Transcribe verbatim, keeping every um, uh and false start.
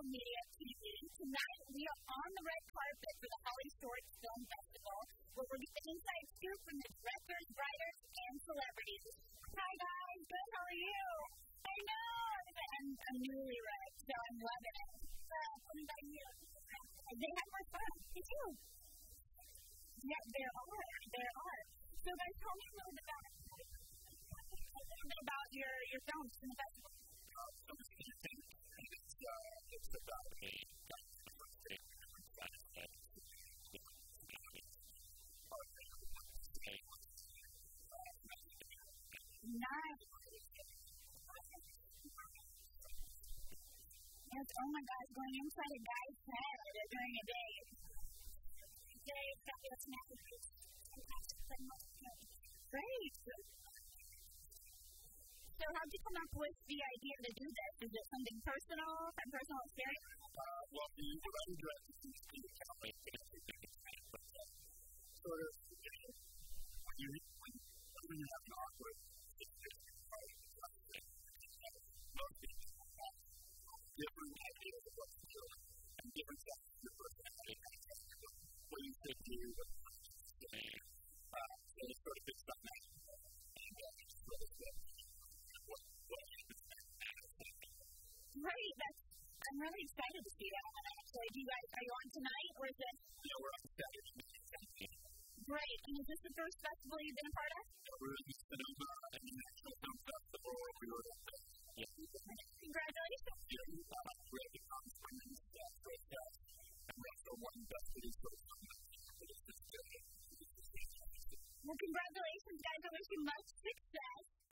Mingle Media T V. Tonight, we are on the red carpet for the HollyShorts Film Festival, where we're getting inside scoop from the directors, writers, and celebrities. Hi, guys. Good. How are you? I know. I'm, I'm newly red, so I'm loving it. They have more fun. They do. Yeah, there are. There are. So, guys, tell me a little bit about it. A little bit about your, your films from the festival. It's about me. Nice. Yes, oh my gosh, going inside a guy's head during a day. Today, fabulous messages. Fantastic, phenomenal. Great. So how did you come up with the idea to do this? Is it something personal, some personal experience? Uh, well, the writing director seems to be the kind of way that they can explain it. Sort of, you know, when you have an awkward situation, most people have different ideas of what to do, and different types of personality types of people. What you should do, what you should do, and it's sort of been something. Great, that's, I'm really excited to see that. So do you guys, are you on tonight, or is it? No, we're on Saturday. Great, and is this the first festival you've been a part of? No, we're in Sonoma, an international film festival. We were at the festival. Congratulations. Yeah, we have a great conference. That's great. And we also won Best Video Film Festival. Well, congratulations, guys. I wish you much success.